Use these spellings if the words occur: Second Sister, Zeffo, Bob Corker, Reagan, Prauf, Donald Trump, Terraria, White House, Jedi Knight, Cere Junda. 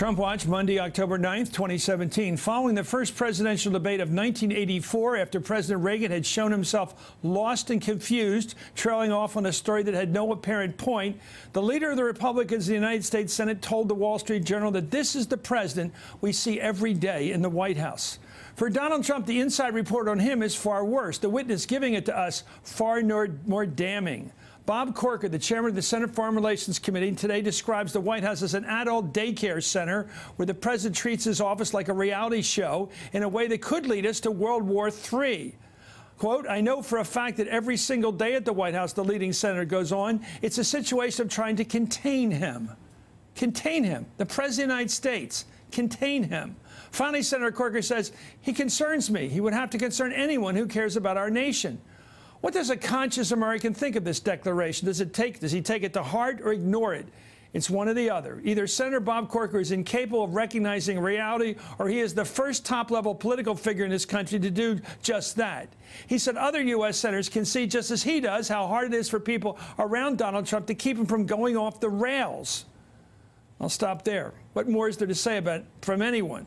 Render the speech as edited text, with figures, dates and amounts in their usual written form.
Trump Watch, Monday, October 9th, 2017. Following the first presidential debate of 1984, after President Reagan had shown himself lost and confused, trailing off on a story that had no apparent point, the leader of the Republicans in the United States Senate told the Wall Street Journal that this is the president we see every day in the White House. For Donald Trump, the inside report on him is far worse, the witness giving it to us far more damning. Bob Corker, the chairman of the Senate Foreign Relations Committee, today describes the White House as an adult daycare center where the president treats his office like a reality show in a way that could lead us to World War III. Quote, "I know for a fact that every single day at the White House," the leading senator goes on, "it's a situation of trying to contain him." Contain him. The president of the United States. Contain him. Finally, Senator Corker says, "He concerns me. He would have to concern anyone who cares about our nation." What does a conscious American think of this declaration? Does he take it to heart or ignore it? It's one or the other. Either Senator Bob Corker is incapable of recognizing reality, or he is the first top-level political figure in this country to do just that. He said other U.S. senators can see, just as he does, how hard it is for people around Donald Trump to keep him from going off the rails. I'll stop there. What more is there to say about it from anyone?